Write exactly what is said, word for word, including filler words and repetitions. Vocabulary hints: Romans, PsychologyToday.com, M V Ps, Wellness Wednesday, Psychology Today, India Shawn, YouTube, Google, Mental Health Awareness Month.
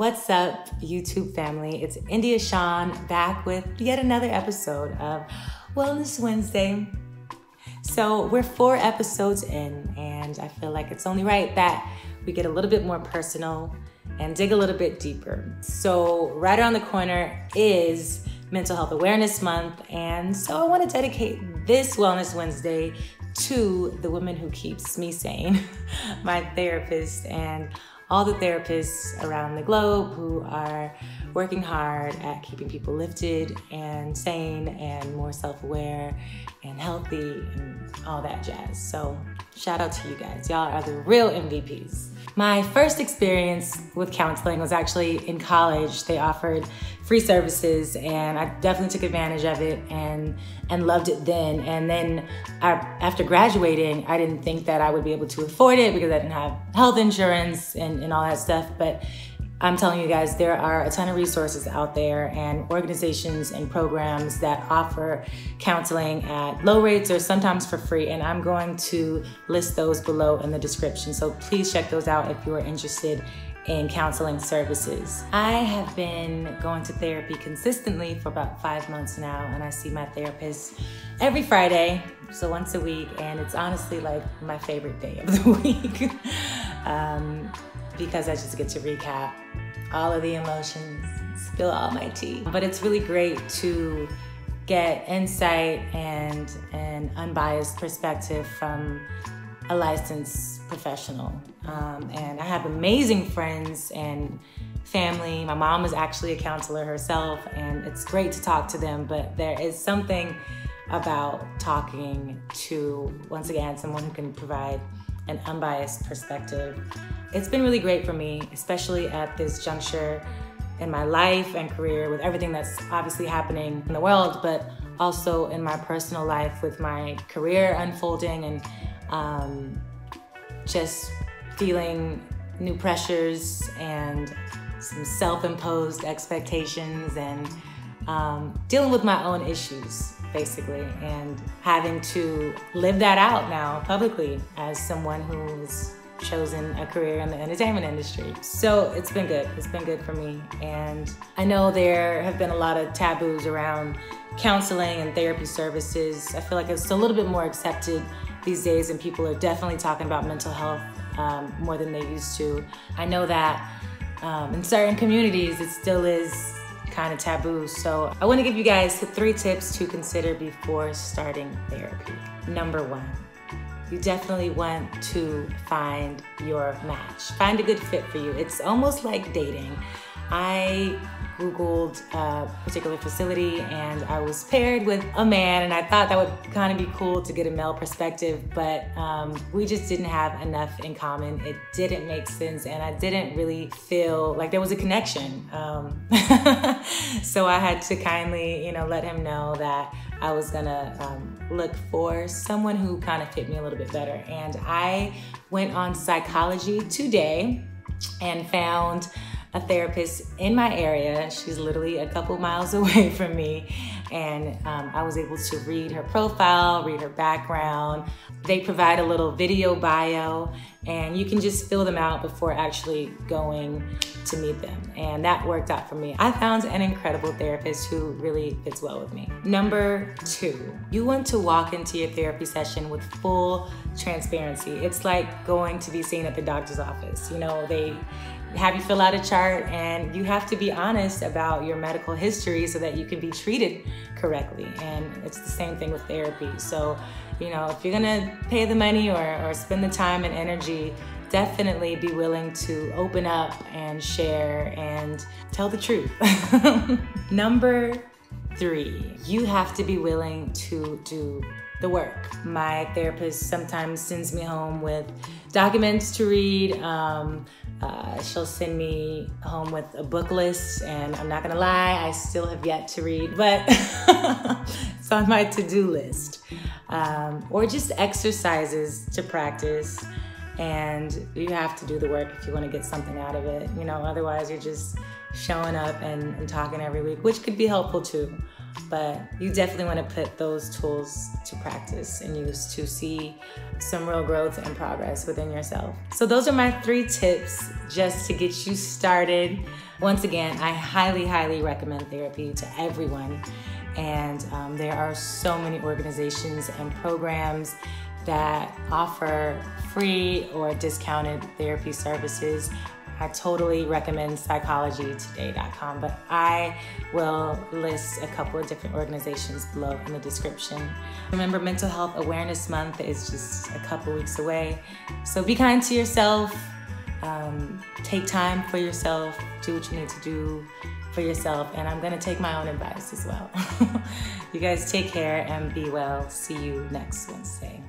What's up, YouTube family? It's India Shawn back with yet another episode of Wellness Wednesday. So we're four episodes in, and I feel like it's only right that we get a little bit more personal and dig a little bit deeper. So right around the corner is Mental Health Awareness Month, and so I want to dedicate this Wellness Wednesday to the woman who keeps me sane, my therapist, and all the therapists around the globe who are working hard at keeping people lifted and sane and more self-aware and healthy and all that jazz. So shout out to you guys. Y'all are the real M V Ps. My first experience with counseling was actually in college. They offered free services and I definitely took advantage of it and, and loved it then. And then I, after graduating, I didn't think that I would be able to afford it because I didn't have health insurance and, and all that stuff. But I'm telling you guys, there are a ton of resources out there and organizations and programs that offer counseling at low rates or sometimes for free, and I'm going to list those below in the description. So please check those out if you are interested in counseling services. I have been going to therapy consistently for about five months now, and I see my therapist every Friday, so once a week, and it's honestly like my favorite day of the week. um, because I just get to recap all of the emotions, spill all my tea. But it's really great to get insight and an unbiased perspective from a licensed professional. Um, and I have amazing friends and family. My mom is actually a counselor herself, and it's great to talk to them, but there is something about talking to, once again, someone who can provide an unbiased perspective. It's been really great for me, especially at this juncture in my life and career with everything that's obviously happening in the world, but also in my personal life with my career unfolding and um, just feeling new pressures and some self-imposed expectations and um, dealing with my own issues, basically, and having to live that out now publicly as someone who's chosen a career in the entertainment industry. So it's been good. It's been good for me. And I know there have been a lot of taboos around counseling and therapy services. I feel like it's a little bit more accepted these days, and people are definitely talking about mental health um, more than they used to. I know that um, in certain communities, it still is kind of taboo. So I want to give you guys three tips to consider before starting therapy. Number one, you definitely want to find your match. Find a good fit for you. It's almost like dating. I Googled a particular facility and I was paired with a man, and I thought that would kind of be cool to get a male perspective, but um, we just didn't have enough in common. It didn't make sense, and I didn't really feel like there was a connection. Um, so I had to kindly, you know, let him know that I was gonna um, look for someone who kind of fit me a little bit better. And I went on Psychology Today and found a therapist in my area. She's literally a couple miles away from me. And um, I was able to read her profile, read her background. They provide a little video bio, and you can just fill them out before actually going to meet them. And that worked out for me. I found an incredible therapist who really fits well with me. Number two, you want to walk into your therapy session with full transparency. It's like going to be seen at the doctor's office. You know, they have you fill out a chart, and you have to be honest about your medical history so that you can be treated correctly. And it's the same thing with therapy. So, you know, if you're gonna pay the money or, or spend the time and energy, definitely be willing to open up and share and tell the truth. Number three, you have to be willing to do the work. My therapist sometimes sends me home with documents to read. Um, uh, she'll send me home with a book list, and I'm not gonna lie, I still have yet to read, but it's on my to-do list. Um, or just exercises to practice and you have to do the work if you want to get something out of it. You know, otherwise you're just showing up and, and talking every week, which could be helpful too. But you definitely want to put those tools to practice and use to see some real growth and progress within yourself. So those are my three tips just to get you started. Once again, I highly, highly recommend therapy to everyone. And um, there are so many organizations and programs that offer free or discounted therapy services. I totally recommend Psychology Today dot com, but I will list a couple of different organizations below in the description. Remember, Mental Health Awareness Month is just a couple weeks away. So be kind to yourself, um, take time for yourself, do what you need to do for yourself, and I'm gonna take my own advice as well. You guys take care and be well. See you next Wednesday.